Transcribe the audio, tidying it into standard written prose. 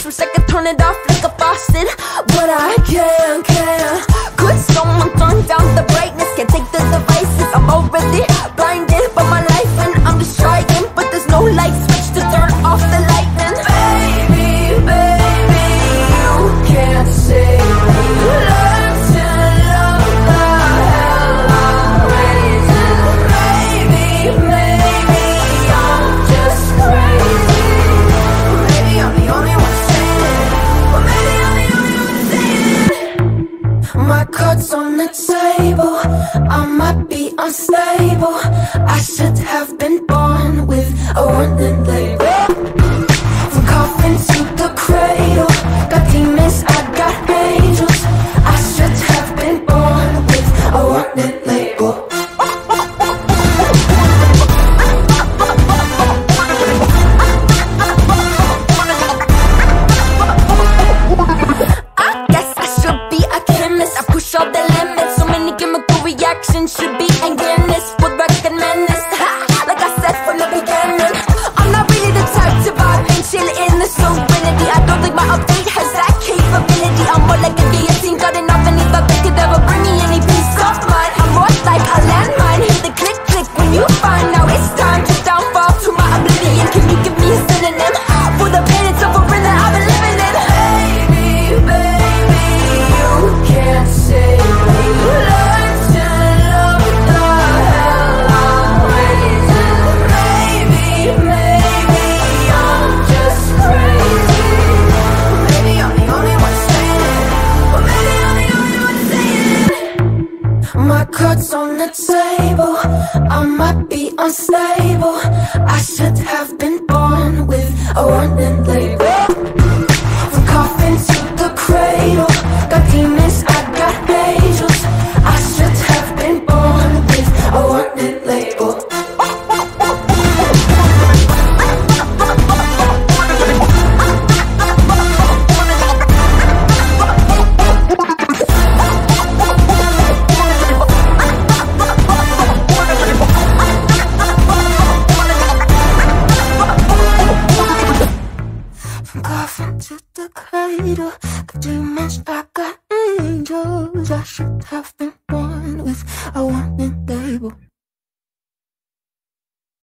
from second, turn it off like a faucet. But I can't quit, someone turn down the brightness. Can't take the devices, I'm already blinded by my life, and I'm just trying. But there's no light switch to turn off the light. And baby, baby, you can't save me. Learn to love the hell I'm raising. Maybe I'm just crazy. Maybe I'm the only one saying it. Well, maybe I'm the only one saying it. My cards on the table, I might be unstable. I should have been born with a warning label. From coffin to the cradle, got demons, I got angels. I should have been born with a warning label. I guess I should be a chemist. I push all the limits. So many chemical reactions should be endless. Would recommend this. My cards on the table, I might be unstable. I should have been born with a warning label. From coffin to the cradle, got demons, I got angels. I should have been born with a warning label. To the cradle, demons, I got angels. I should have been born with a warning label.